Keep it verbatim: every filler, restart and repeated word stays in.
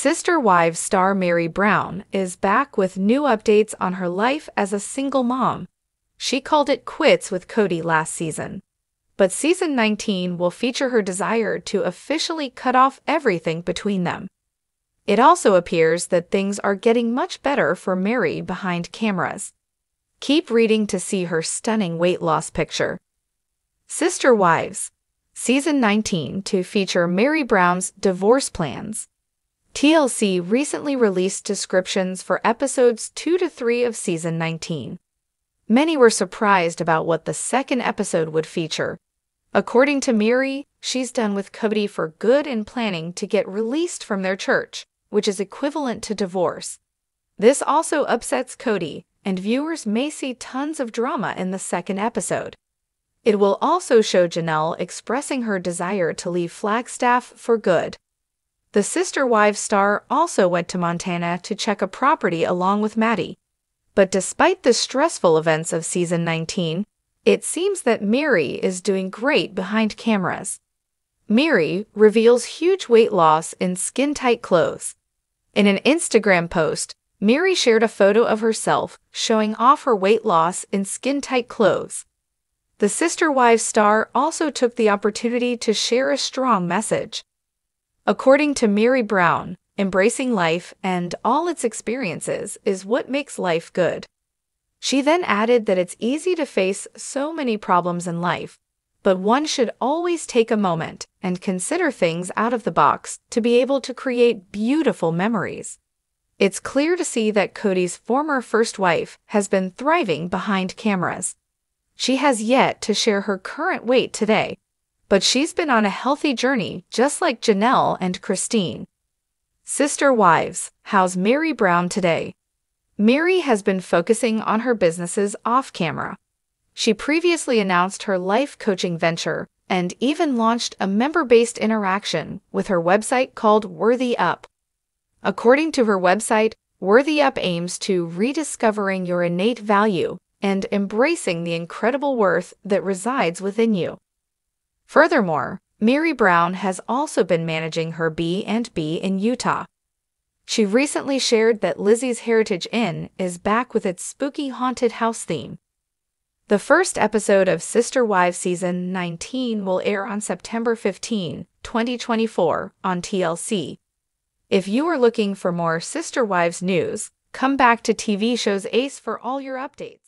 Sister Wives star Meri Brown is back with new updates on her life as a single mom. She called it quits with Kody last season, but season nineteen will feature her desire to officially cut off everything between them. It also appears that things are getting much better for Meri behind cameras. Keep reading to see her stunning weight loss picture. Sister Wives, season nineteen to feature Meri Brown's divorce plans. T L C recently released descriptions for episodes two to three of season nineteen. Many were surprised about what the second episode would feature. According to Meri, she's done with Kody for good and planning to get released from their church, which is equivalent to divorce. This also upsets Kody, and viewers may see tons of drama in the second episode. It will also show Janelle expressing her desire to leave Flagstaff for good. The Sister Wives star also went to Montana to check a property along with Maddie. But despite the stressful events of season nineteen, it seems that Meri is doing great behind cameras. Meri reveals huge weight loss in skin-tight clothes. In an Instagram post, Meri shared a photo of herself showing off her weight loss in skin-tight clothes. The Sister Wives star also took the opportunity to share a strong message. According to Meri Brown, embracing life and all its experiences is what makes life good. She then added that it's easy to face so many problems in life, but one should always take a moment and consider things out of the box to be able to create beautiful memories. It's clear to see that Kody's former first wife has been thriving behind cameras. She has yet to share her current weight today, but she's been on a healthy journey just like Janelle and Christine. Sister Wives, how's Meri Brown today? Meri has been focusing on her businesses off-camera. She previously announced her life coaching venture and even launched a member-based interaction with her website called Worthy Up. According to her website, Worthy Up aims to rediscovering your innate value and embracing the incredible worth that resides within you. Furthermore, Meri Brown has also been managing her B and B in Utah. She recently shared that Lizzie's Heritage Inn is back with its spooky haunted house theme. The first episode of Sister Wives season nineteen will air on September fifteenth, twenty twenty-four on T L C. If you are looking for more Sister Wives news, come back to T V Shows Ace for all your updates.